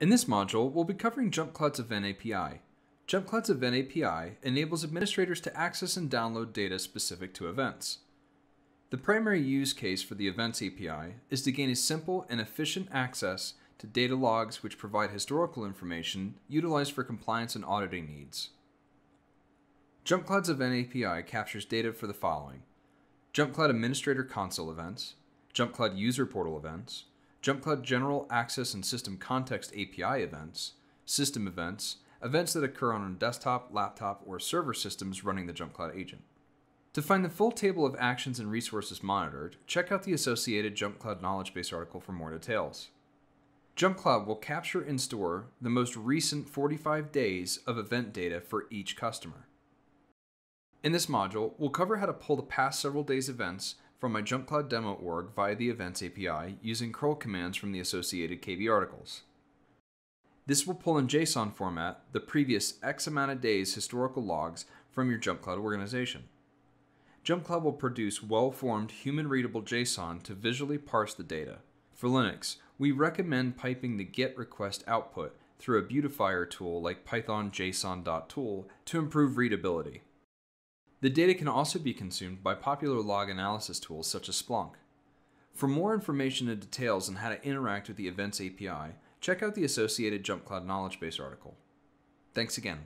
In this module, we'll be covering JumpCloud's Event API. JumpCloud's Event API enables administrators to access and download data specific to events. The primary use case for the Events API is to gain a simple and efficient access to data logs which provide historical information utilized for compliance and auditing needs. JumpCloud's Event API captures data for the following: JumpCloud Administrator Console events, JumpCloud User Portal events, JumpCloud General Access and System Context API events, system events, events that occur on a desktop, laptop, or server systems running the JumpCloud agent. To find the full table of actions and resources monitored, check out the associated JumpCloud knowledge base article for more details. JumpCloud will capture and store the most recent 45 days of event data for each customer. In this module, we'll cover how to pull the past several days' events from my JumpCloud demo org via the Events API using curl commands from the associated KB articles. This will pull in JSON format the previous X amount of days historical logs from your JumpCloud organization. JumpCloud will produce well-formed, human-readable JSON to visually parse the data. For Linux, we recommend piping the GET request output through a beautifier tool like python json.tool to improve readability. The data can also be consumed by popular log analysis tools such as Splunk. For more information and details on how to interact with the Events API, check out the associated JumpCloud knowledge base article. Thanks again.